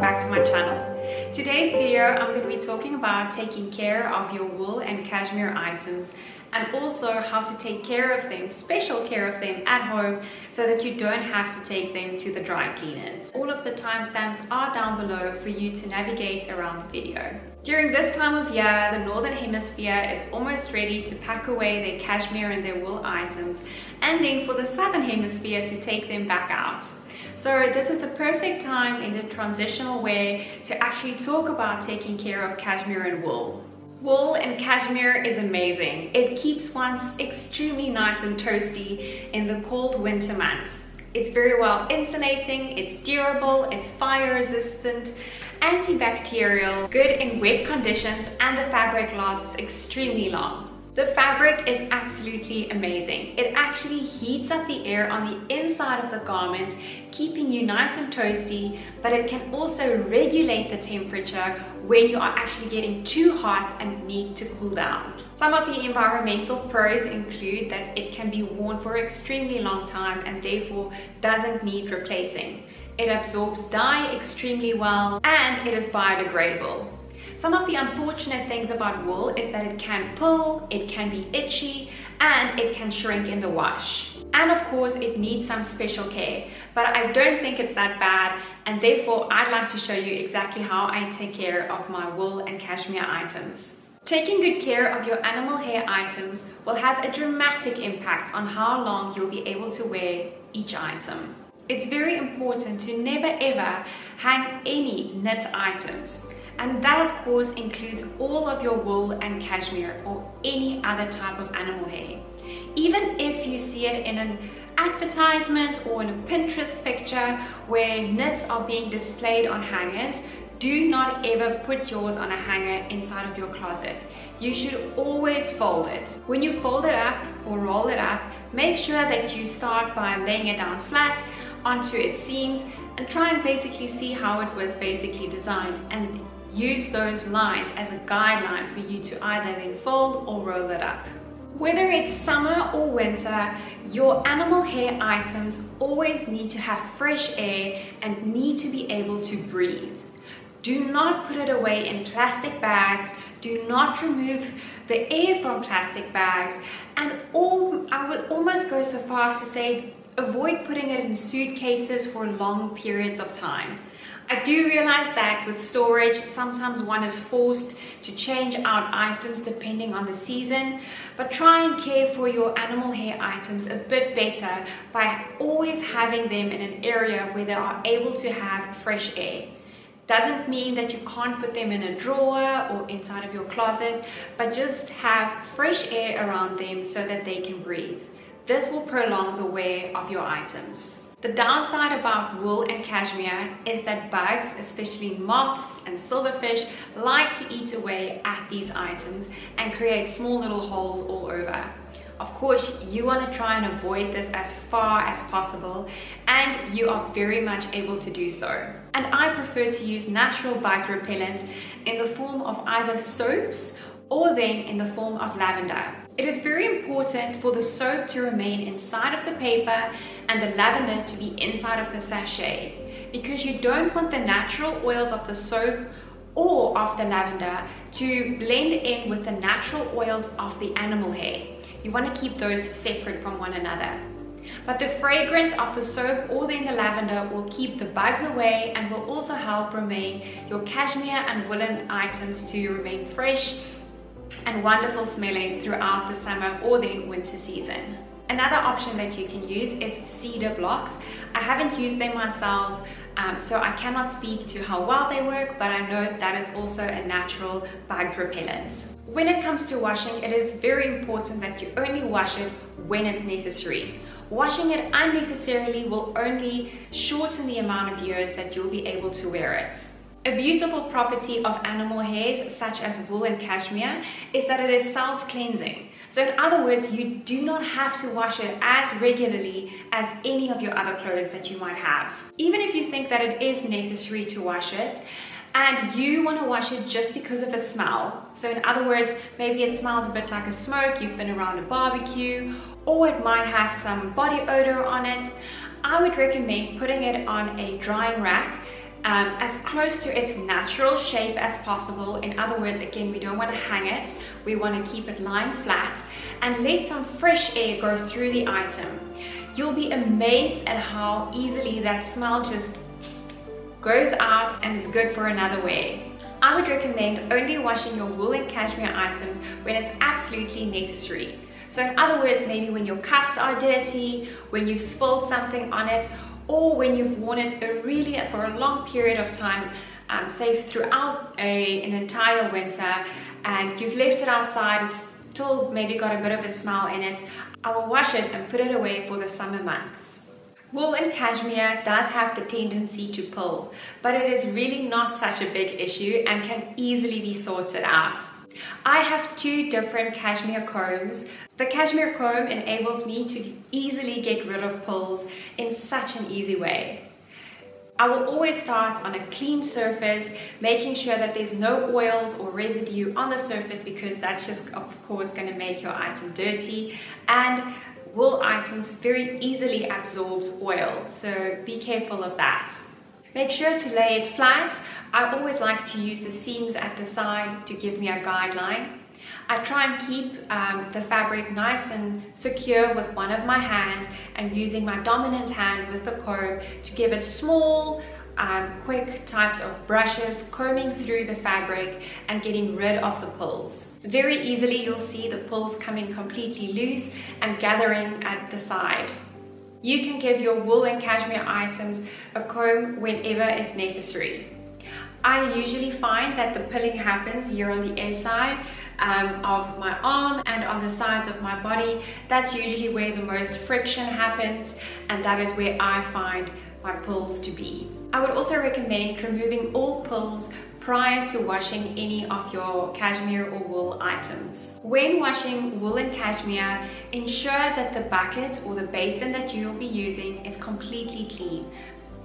welcome back to my channel. Today's video I'm going to be talking about taking care of your wool and cashmere items, and also how to take care of them, special care of them at home, so that you don't have to take them to the dry cleaners. All of the timestamps are down below for you to navigate around the video. During this time of year, the Northern Hemisphere is almost ready to pack away their cashmere and their wool items, and then for the Southern Hemisphere to take them back out. So this is the perfect time in the transitional way to actually talk about taking care of cashmere and wool. Wool and cashmere is amazing. It keeps one extremely nice and toasty in the cold winter months. It's very well insulating, it's durable, it's fire resistant, antibacterial, good in wet conditions, and the fabric lasts extremely long. The fabric is absolutely amazing. It actually heats up the air on the inside of the garment, keeping you nice and toasty, but it can also regulate the temperature when you are actually getting too hot and need to cool down. Some of the environmental pros include that it can be worn for an extremely long time and therefore doesn't need replacing. It absorbs dye extremely well, and it is biodegradable. Some of the unfortunate things about wool is that it can pull, it can be itchy, and it can shrink in the wash. And of course, it needs some special care, but I don't think it's that bad, and therefore I'd like to show you exactly how I take care of my wool and cashmere items. Taking good care of your animal hair items will have a dramatic impact on how long you'll be able to wear each item. It's very important to never ever hang any knit items. And that of course includes all of your wool and cashmere or any other type of animal hair. Even if you see it in an advertisement or in a Pinterest picture where knits are being displayed on hangers, do not ever put yours on a hanger inside of your closet. You should always fold it. When you fold it up or roll it up, make sure that you start by laying it down flat onto its seams and try and basically see how it was basically designed, and use those lines as a guideline for you to either then fold or roll it up. Whether it's summer or winter, your animal hair items always need to have fresh air and need to be able to breathe. Do not put it away in plastic bags, do not remove the air from plastic bags, and I would almost go so far as to say avoid putting it in suitcases for long periods of time. I do realize that with storage, sometimes one is forced to change out items depending on the season, but try and care for your animal hair items a bit better by always having them in an area where they are able to have fresh air. Doesn't mean that you can't put them in a drawer or inside of your closet, but just have fresh air around them so that they can breathe. This will prolong the wear of your items. The downside about wool and cashmere is that bugs, especially moths and silverfish, like to eat away at these items and create small little holes all over. Of course, you want to try and avoid this as far as possible, and you are very much able to do so. And I prefer to use natural bug repellent in the form of either soaps or then in the form of lavender. It is very important for the soap to remain inside of the paper and the lavender to be inside of the sachet, because you don't want the natural oils of the soap or of the lavender to blend in with the natural oils of the animal hair. You want to keep those separate from one another. But the fragrance of the soap or then the lavender will keep the bugs away and will also help remain your cashmere and woolen items to remain fresh and wonderful smelling throughout the summer or the winter season. Another option that you can use is cedar blocks. I haven't used them myself, so I cannot speak to how well they work, but I know that is also a natural bug repellent. When it comes to washing, it is very important that you only wash it when it's necessary. Washing it unnecessarily will only shorten the amount of years that you'll be able to wear it. A beautiful property of animal hairs such as wool and cashmere is that it is self-cleansing. So in other words, you do not have to wash it as regularly as any of your other clothes that you might have. Even if you think that it is necessary to wash it, and you want to wash it just because of the smell. So in other words, maybe it smells a bit like a smoke, you've been around a barbecue, or it might have some body odor on it. I would recommend putting it on a drying rack as close to its natural shape as possible. In other words, again, we don't want to hang it, we want to keep it lying flat, and let some fresh air go through the item. You'll be amazed at how easily that smell just goes out and is good for another wear. I would recommend only washing your wool and cashmere items when it's absolutely necessary. So in other words, maybe when your cuffs are dirty, when you've spilled something on it, or when you've worn it for a long period of time, say throughout an entire winter, and you've left it outside, it's still maybe got a bit of a smell in it, I will wash it and put it away for the summer months. Wool and cashmere does have the tendency to pull, but it is really not such a big issue and can easily be sorted out. I have two different cashmere combs. The cashmere comb enables me to easily get rid of pulls in such an easy way. I will always start on a clean surface, making sure that there's no oils or residue on the surface, because that's just of course going to make your item dirty, and wool items very easily absorbs oil, so be careful of that. Make sure to lay it flat. I always like to use the seams at the side to give me a guideline. I try and keep the fabric nice and secure with one of my hands, and using my dominant hand with the comb to give it small, quick types of brushes, combing through the fabric and getting rid of the pulls. Very easily you'll see the pulls coming completely loose and gathering at the side. You can give your wool and cashmere items a comb whenever it's necessary. I usually find that the pilling happens here on the inside of my arm and on the sides of my body. That's usually where the most friction happens, and that is where I find my pulls to be. I would also recommend removing all pulls prior to washing any of your cashmere or wool items. When washing wool and cashmere, ensure that the bucket or the basin that you will be using is completely clean,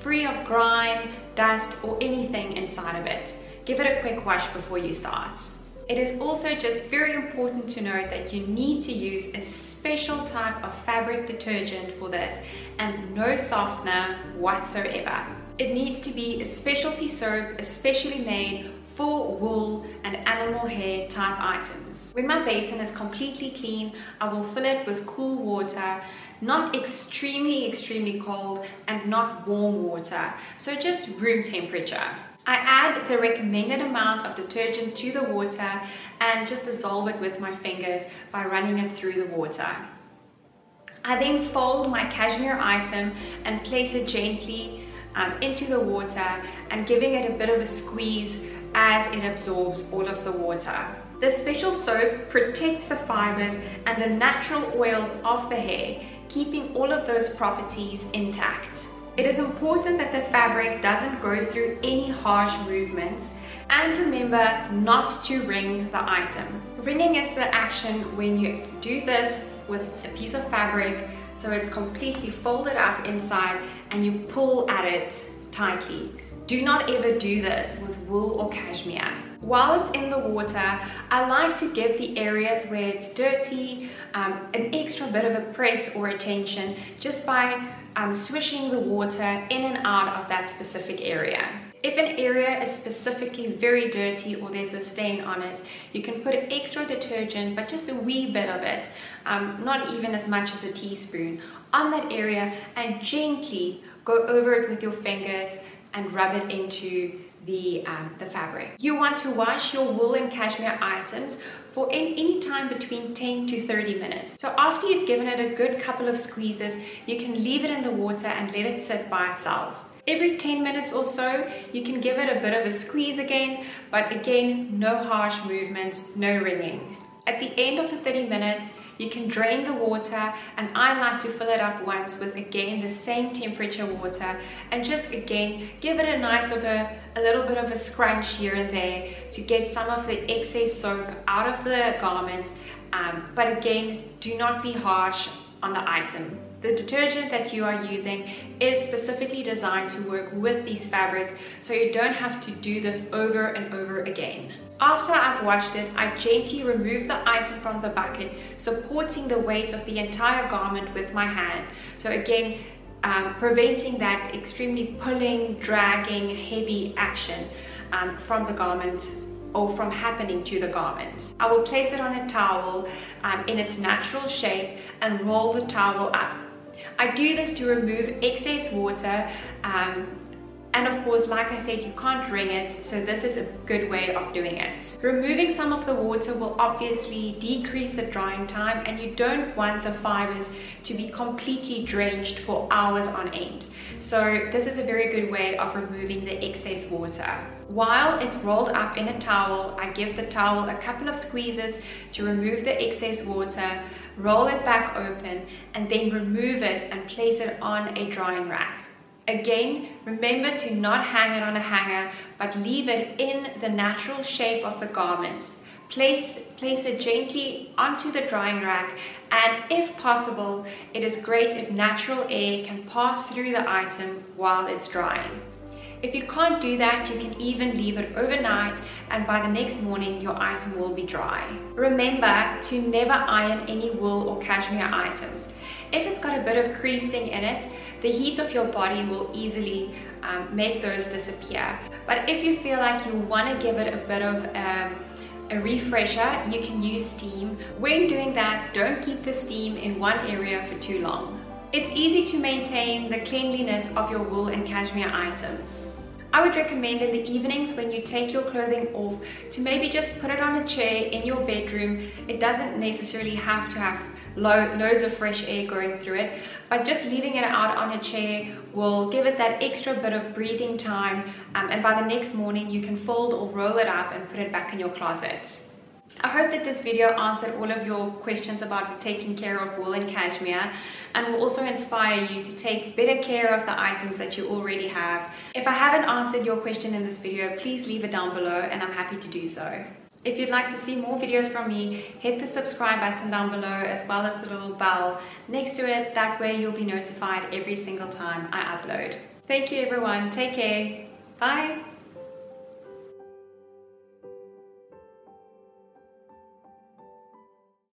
free of grime, dust, or anything inside of it. Give it a quick wash before you start. It is also just very important to note that you need to use a special type of fabric detergent for this, and no softener whatsoever. It needs to be a specialty soap, especially made for wool and animal hair type items. When my basin is completely clean, I will fill it with cool water, not extremely cold and not warm water, so just room temperature. I add the recommended amount of detergent to the water and just dissolve it with my fingers by running it through the water. I then fold my cashmere item and place it gently into the water, and giving it a bit of a squeeze as it absorbs all of the water. This special soap protects the fibers and the natural oils of the hair, keeping all of those properties intact. It is important that the fabric doesn't go through any harsh movements, and remember not to wring the item. Wringing is the action when you do this with a piece of fabric so it's completely folded up inside and you pull at it tightly. Do not ever do this with wool or cashmere. While it's in the water, I like to give the areas where it's dirty an extra bit of a press or attention, just by swishing the water in and out of that specific area. If an area is specifically very dirty or there's a stain on it, you can put extra detergent, but just a wee bit of it, not even as much as a teaspoon, on that area, and gently go over it with your fingers and rub it into the fabric. You want to wash your wool and cashmere items for any time between 10 to 30 minutes. So after you've given it a good couple of squeezes, you can leave it in the water and let it sit by itself. Every 10 minutes or so, you can give it a bit of a squeeze again, but again, no harsh movements, no wringing. At the end of the 30 minutes, you can drain the water, and I like to fill it up once with again the same temperature water, and just again give it a nice little bit of a scrunch here and there to get some of the excess soap out of the garment, but again, do not be harsh on the item. The detergent that you are using is specifically designed to work with these fabrics, so you don't have to do this over and over again. After I've washed it, I gently remove the item from the bucket, supporting the weight of the entire garment with my hands. So again, preventing that extremely pulling, dragging, heavy action from the garment or from happening to the garment. I will place it on a towel in its natural shape and roll the towel up. I do this to remove excess water, and of course, like I said, you can't wring it, so this is a good way of doing it. Removing some of the water will obviously decrease the drying time, and you don't want the fibers to be completely drenched for hours on end. So this is a very good way of removing the excess water. While it's rolled up in a towel, I give the towel a couple of squeezes to remove the excess water, roll it back open, and then remove it and place it on a drying rack. Again, remember to not hang it on a hanger, but leave it in the natural shape of the garments. Place it gently onto the drying rack, and if possible, it is great if natural air can pass through the item while it's drying. If you can't do that, you can even leave it overnight, and by the next morning your item will be dry. Remember to never iron any wool or cashmere items. If it's got a bit of creasing in it, the heat of your body will easily make those disappear. But if you feel like you want to give it a bit of a refresher, you can use steam. When doing that, don't keep the steam in one area for too long. It's easy to maintain the cleanliness of your wool and cashmere items. I would recommend in the evenings when you take your clothing off to maybe just put it on a chair in your bedroom. It doesn't necessarily have to have loads of fresh air going through it, but just leaving it out on a chair will give it that extra bit of breathing time, and by the next morning you can fold or roll it up and put it back in your closet. I hope that this video answered all of your questions about taking care of wool and cashmere, and will also inspire you to take better care of the items that you already have. If I haven't answered your question in this video, please leave it down below and I'm happy to do so. If you'd like to see more videos from me, hit the subscribe button down below as well as the little bell next to it. That way you'll be notified every single time I upload. Thank you everyone. Take care. Bye.